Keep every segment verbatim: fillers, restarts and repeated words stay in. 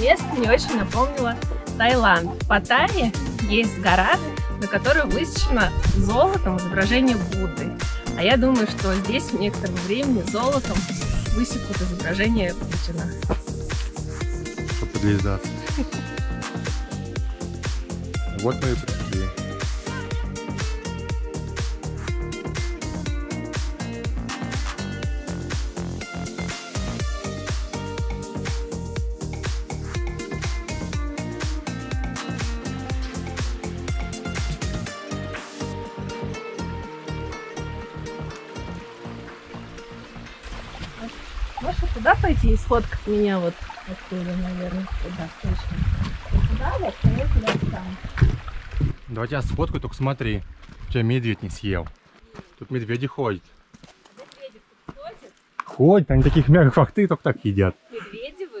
мест мне очень напомнило Таиланд. В Паттайе есть гора, на которой высечено золотом изображение Будды. А я думаю, что здесь в некотором времени золотом высекут изображение Путина. Популяризация. Вот мы и пришли. Можно туда пойти и сфоткать меня вот оттуда, наверное, туда, точно. Туда вот, а я туда встану. Давай я сфоткаю, только смотри, тебя медведь не съел. Тут медведи ходят. А медведи тут ходят? Ходят, они таких мягких, как ты, только так едят. Медведевы?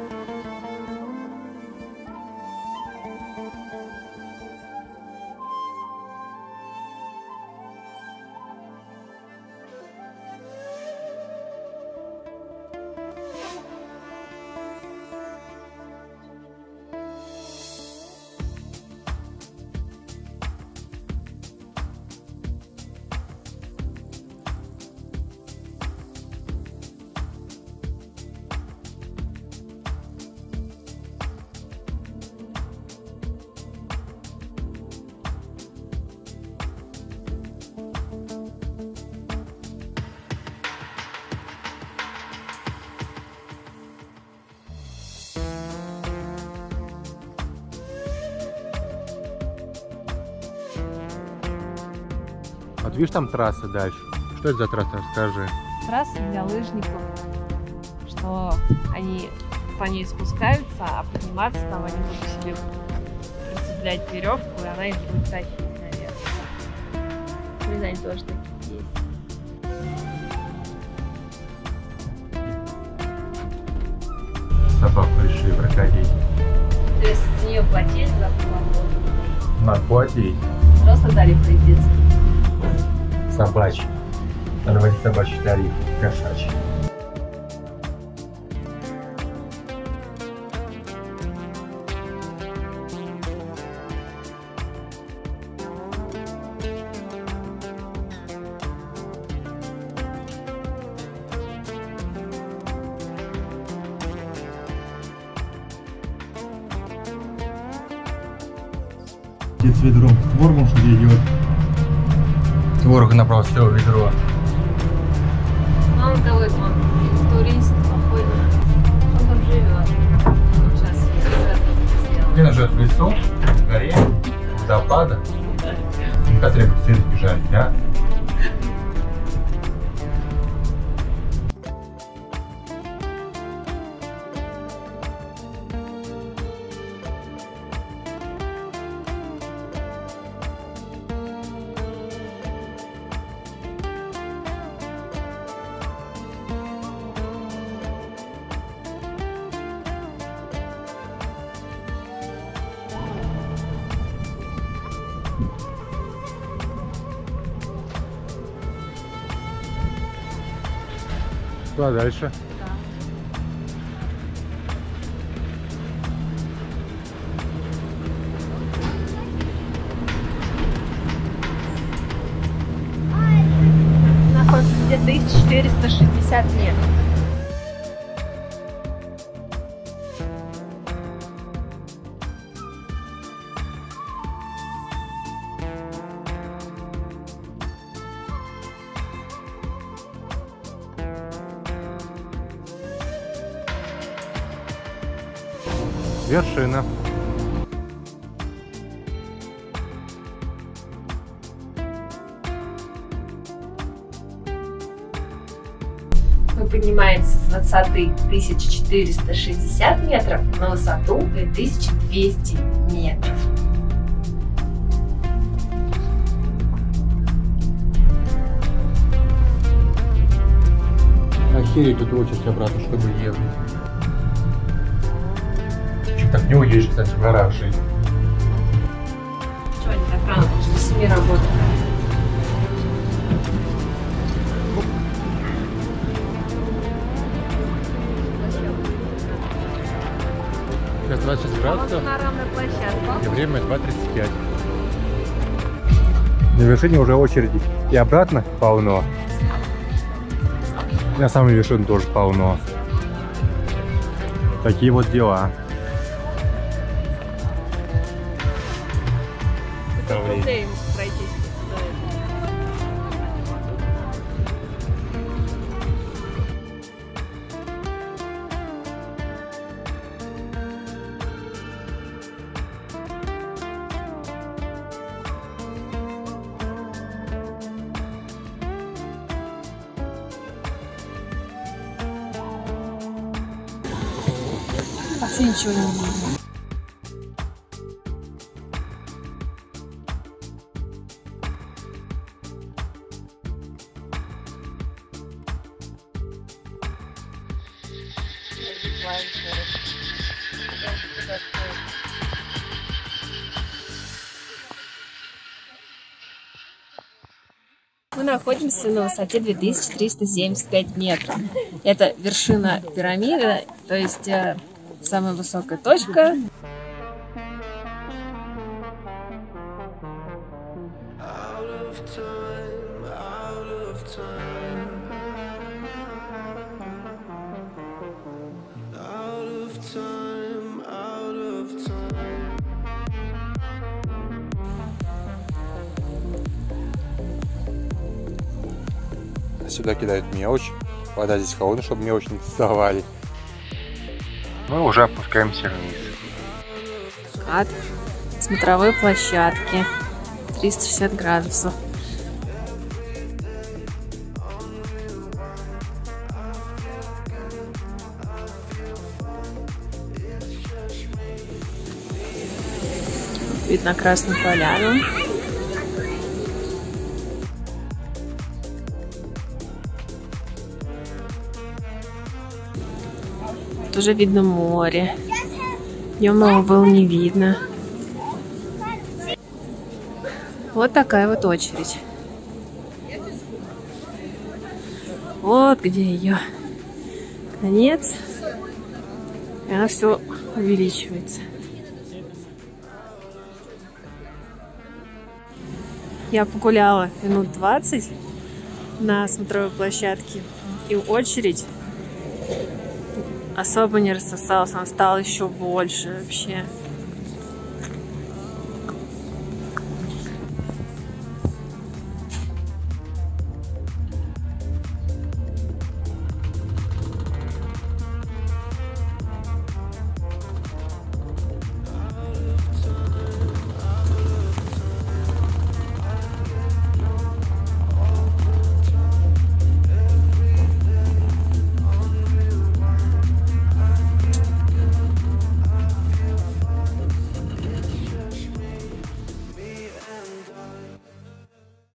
Вот видишь, там трасса дальше. Что это за трасса? Расскажи. Трасса для лыжников. Что они по ней спускаются, а подниматься там они будут себе прицеплять веревку, и она их будет тащить наверх. Рязань тоже такие есть. Собаку решили проходить. То есть с нее платить за половину? Надо платить. Просто дали пройдеться. Собачий. Надо возить собачий тариф, кошачий. Здесь с ведром твор, может, идет. Ворог направо все в ведро. Он такой, он турист, похоже. Он там живет. Он сейчас съест. Где он живет? В лесу, в горе, в водопада. Ну, как рыбу сыр бежать, да? Куда дальше? Да. Находится где-то тысяча четыреста шестьдесят метров. Вершина. Мы поднимаемся с высоты тысяча четыреста шестьдесят метров на высоту две тысячи двести метров. все идут в очередь обратно, чтобы ехать. Чуть так не уедешь, кстати, в горах жить. Чего они так рано? До семи работают. Сейчас двадцать шесть градусов. И время два тридцать пять. На вершине уже очереди. И обратно полно. На самой вершине тоже полно. Такие вот дела. Пройтись. Вообще ничего не видно. Мы находимся на высоте две тысячи триста семьдесят пять метров. Это вершина пирамиды, то есть самая высокая точка. Сюда кидают мелочь. Вода здесь холодная, чтобы мелочь не доставали. Мы уже опускаемся вниз. Кат, смотровые площадки, триста шестьдесят градусов. Вид на Красную Поляну. Уже видно море. Днем его было не видно. Вот такая вот очередь. Вот где ее конец. И она все увеличивается. Я погуляла минут двадцать на смотровой площадке. И очередь особо не рассосался, он стал еще больше вообще.